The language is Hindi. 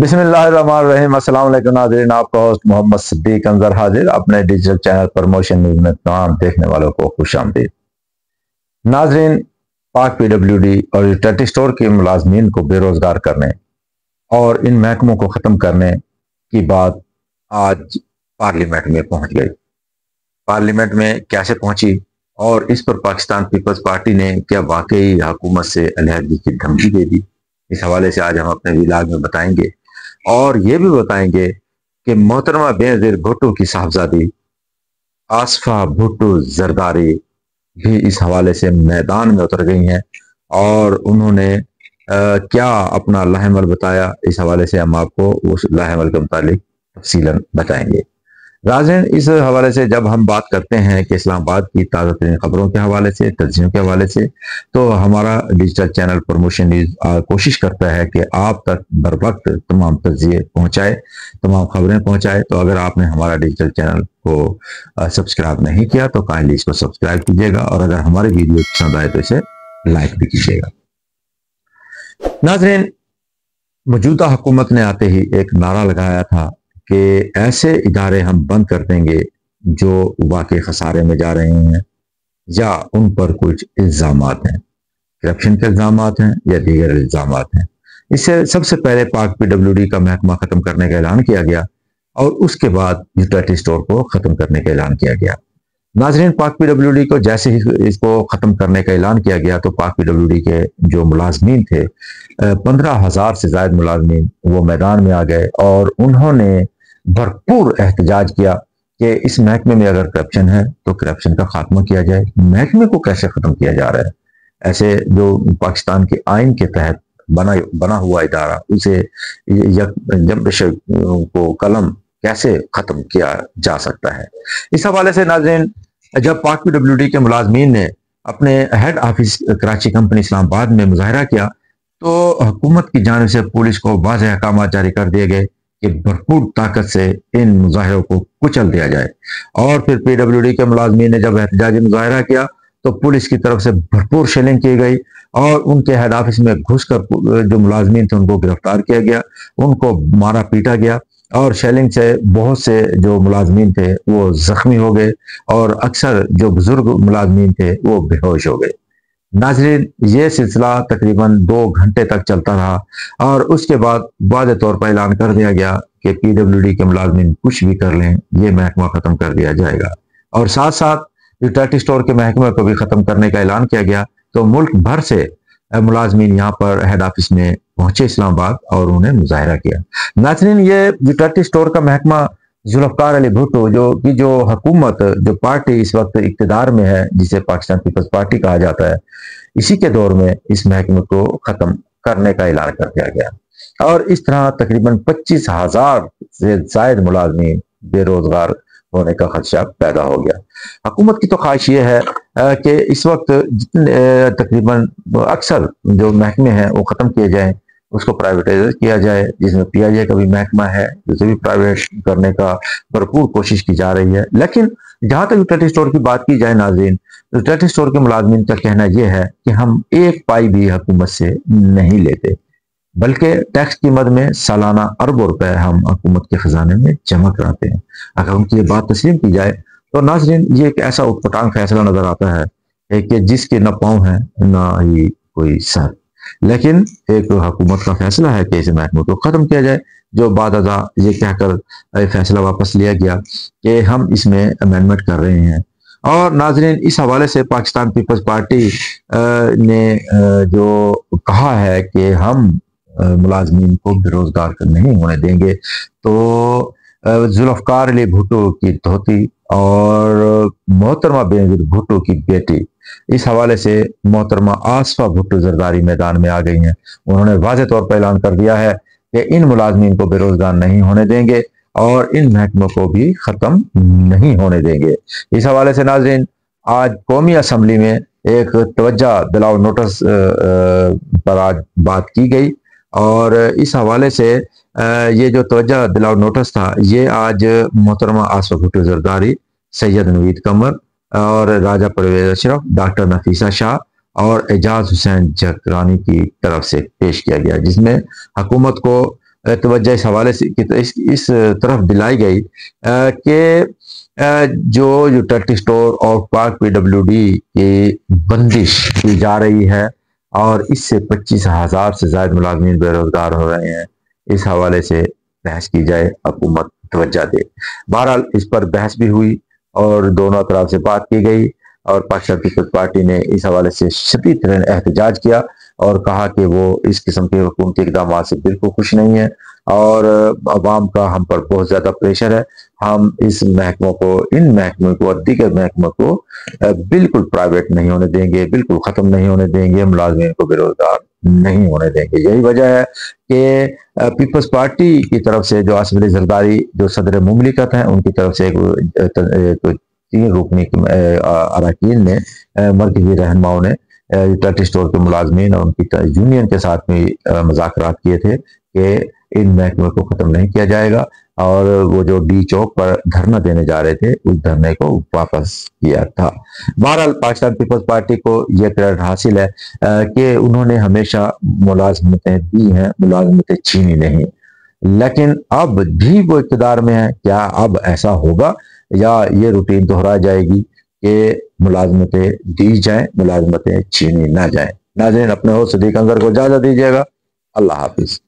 बिस्मिल्लाहिर्रहमानिर्रहीम। अस्सलाम वालेकुम नाज़रीन, आपका होस्ट मोहम्मद सिद्दीक अंजर हाजिर अपने डिजिटल चैनल पर मोशन न्यूज़ में। तमाम देखने वालों को खुश आमदीद। नाजरीन, पाक PWD और यूटिलिटी स्टोर के मुलाजमीन को बेरोजगार करने और इन महकमों को ख़त्म करने की बात आज पार्लियामेंट में पहुंच गई। पार्लियामेंट में कैसे पहुंची और इस पर पाकिस्तान पीपल्स पार्टी ने क्या वाकई हुकूमत से अलहदगी की धमकी दे दी, इस हवाले से आज हम अपने विलाग में बताएंगे और ये भी बताएंगे कि मोहतरमा बेनज़ीर भुट्टो की साहबजादी आसिफा भुट्टो जरदारी भी इस हवाले से मैदान में उतर गई हैं और उन्होंने क्या अपना लाहेमल बताया। इस हवाले से हम आपको उस लाहेमल के मुतालिक तफसीलन बताएंगे। नाज़रीन, इस हवाले से जब हम बात करते हैं कि इस्लामाबाद की ताज़ा तरीन खबरों के हवाले से, तज्जियों के हवाले से, तो हमारा डिजिटल चैनल प्रमोशन न्यूज़ कोशिश करता है कि आप तक बर वक्त तमाम तज्जिये पहुँचाए, तमाम खबरें पहुँचाए। तो अगर आपने हमारा डिजिटल चैनल को सब्सक्राइब नहीं किया तो काइंडली इसको सब्सक्राइब कीजिएगा और अगर हमारे वीडियो पसंद आए तो इसे लाइक भी कीजिएगा। नाज़रीन, मौजूदा हुकूमत ने आते ही एक नारा लगाया था कि ऐसे इदारे हम बंद कर देंगे जो वाकई खसारे में जा रहे हैं या उन पर कुछ इल्ज़ाम हैं, करप्शन के इल्ज़ाम हैं या दीगर इल्ज़ाम हैं। इससे सबसे पहले पाक PWD का महकमा ख़त्म करने का ऐलान किया गया और उसके बाद यूटिलिटी स्टोर को ख़त्म करने का ऐलान किया गया। नाजरीन, पाक PWD को जैसे ही इसको ख़त्म करने का ऐलान किया गया तो पाक PWD के जो मुलाजमीन थे 15,000 से ज़ायद मुलाजमीन वो मैदान में आ गए और उन्होंने भरपूर एहतजाज किया कि इस महकमे में अगर करप्शन है तो करप्शन का खात्मा किया जाए। महकमे को कैसे ख़त्म किया जा रहा है, ऐसे जो पाकिस्तान के आइन के तहत बना हुआ इदारा उसे जब्त को कलम कैसे ख़त्म किया जा सकता है। इस हवाले से नाज़रीन, जब पाक PWD के मुलाजमीन ने अपने head office Karachi company Islamabad में मुजाहरा किया तो हुकूमत की जानिब से पुलिस को वाज़ेह अहकाम जारी कर दिए गए कि भरपूर ताकत से इन मुजाहरों को कुचल दिया जाए। और फिर PWD के मुलाजमीन ने जब एहतजाजी मुजाहरा किया तो पुलिस की तरफ से भरपूर शेलिंग की गई और उनके हेड ऑफिस में घुसकर जो मुलाजमीन थे उनको गिरफ्तार किया गया, उनको मारा पीटा गया और शेलिंग से बहुत से जो मुलाजमीन थे वो जख्मी हो गए और अक्सर जो बुजुर्ग मुलाजमीन थे वो बेहोश हो गए। नाज़रीन, ये सिलसिला तकरीबन 2 घंटे तक चलता रहा और उसके बाद वाज़े तौर पर ऐलान कर दिया गया कि PWD के मुलाजमीन कुछ भी कर लें ये महकमा ख़त्म कर दिया जाएगा और साथ साथ यूटिलिटी स्टोर के महकमे को भी ख़त्म करने का ऐलान किया गया। तो मुल्क भर से मुलाजमीन यहाँ पर हेड ऑफिस में पहुंचे इस्लामाबाद और उन्होंने मुजाहरा किया। नाज़रीन, ये यूटिलिटी स्टोर का महकमा जुल्फकार अली भुट्टो जो हुकूमत जो पार्टी इस वक्त इक्तदार में है जिसे पाकिस्तान पीपल्स पार्टी कहा जाता है, इसी के दौर में इस महकमे को ख़त्म करने का ऐलान कर दिया गया और इस तरह तकरीबन 25,000 से ज़ायद मुलाजमीन बेरोजगार होने का खदशा पैदा हो गया। हुकूमत की तो ख्वाहिश ये है कि इस वक्त जितने तकरीबन अक्सर जो महकमे हैं वो ख़त्म किए जाएँ, उसको प्राइवेटाइज किया जाए, जिसमें PIA का भी महकमा है जिसे भी प्राइवेट करने का भरपूर कोशिश की जा रही है। लेकिन जहाँ तक यूटिलिटी स्टोर की बात की जाए नाज़रीन, यूटिलिटी स्टोर के मुलाजमीन का कहना यह है कि हम एक पाई भी हुकूमत से नहीं लेते, बल्कि टैक्स की मद में सालाना अरबों रुपए हम हुकूमत के खजाने में जमा कराते हैं। अगर उनकी ये बात तस्लीम की जाए तो नाज़रीन, ये एक ऐसा उटपटांग फैसला नजर आता है कि जिसके न पाँव हैं ना ही कोई सर। लेकिन एक हुकूमत का फैसला है कि इस महकमे को ख़त्म किया जाए, जो बाद ये कहकर फैसला वापस लिया गया कि हम इसमें अमेंडमेंट कर रहे हैं। और नाजरीन, इस हवाले से पाकिस्तान पीपल्स पार्टी ने जो कहा है कि हम मुलाजमीन को बेरोजगार नहीं होने देंगे, तो जुल्फकार अली भुट्टो की धोती और मोहतरमा बेनज़ीर भुट्टो की बेटी, इस हवाले से मोहतरमा आसिफा भुट्टो जरदारी मैदान में आ गई हैं। उन्होंने वाज़ेह तौर पर ऐलान कर दिया है कि इन मुलाजमीन को बेरोजगार नहीं होने देंगे और इन महकमों को भी ख़त्म नहीं होने देंगे। इस हवाले से नाजरीन, आज कौमी असम्बली में एक तवज्जा दिलाओ नोटिस पर आज बात की गई और इस हवाले से ये जो तवज्जा दिलाओ नोटिस था ये आज मोहतरमा आसिफा भुट्टो जरदारी, सैयद नवीद कमर और राजा परवेज अशरफ, डॉक्टर नफीसा शाह और एजाज हुसैन जखरानी की तरफ से पेश किया गया, जिसमें हुकूमत को तवज्जो इस हवाले से इस तरफ दिलाई गई कि जो यूटेलिटी स्टोर और पाक पीडब्ल्यूडी की बंदिश की जा रही है और इससे 25,000 से ज्यादा मुलाजमीन बेरोजगार हो रहे हैं, इस हवाले से बहस की जाए, हुकूमत तवज्जो दे। बहरहाल इस पर बहस भी हुई और दोनों तरफ से बात की गई और पाकिस्तान पीपल्स पार्टी ने इस हवाले से शदीद तरीन एहतजाज किया और कहा कि वो इस किस्म के हुकूमती इक़दाम से बिल्कुल खुश नहीं है और आवाम का हम पर बहुत ज़्यादा प्रेशर है, हम इस महकमों को, इन महकमों को और दीगर महकमों को बिल्कुल प्राइवेट नहीं होने देंगे, बिल्कुल ख़त्म नहीं होने देंगे, मुलाजमीन को बेरोज़गार नहीं होने देंगे। यही वजह है कि पीपल्स पार्टी की तरफ से जो आसिफ अली जरदारी जो सदर मुमलिकत हैं उनकी तरफ से एक 3 रुकनी अरकान ने मरकजी रहनुमाओं ने यूटिलिटी स्टोर के मुलाजमीन और उनकी यूनियन के साथ में मुज़ाकरात किए थे कि इन महकमों को ख़त्म नहीं किया जाएगा और वो जो डी चौक पर धरना देने जा रहे थे उस धरने को वापस किया था। बहरहाल पाकिस्तान पीपल्स पार्टी को यह क्रेडिट हासिल है कि उन्होंने हमेशा मुलाजमतें दी हैं, मुलाजमतें छीनी नहीं, लेकिन अब भी वो इक़्तिदार में है। क्या अब ऐसा होगा या ये रूटीन दोहराई जाएगी कि मुलाजमतें दी जाएं, मुलाजमतें छीनी ना जाएं। नाज़रीन, अपने हो सिद्दीक़ अंजर को इजाज़त दीजिएगा। अल्लाह हाफिज़।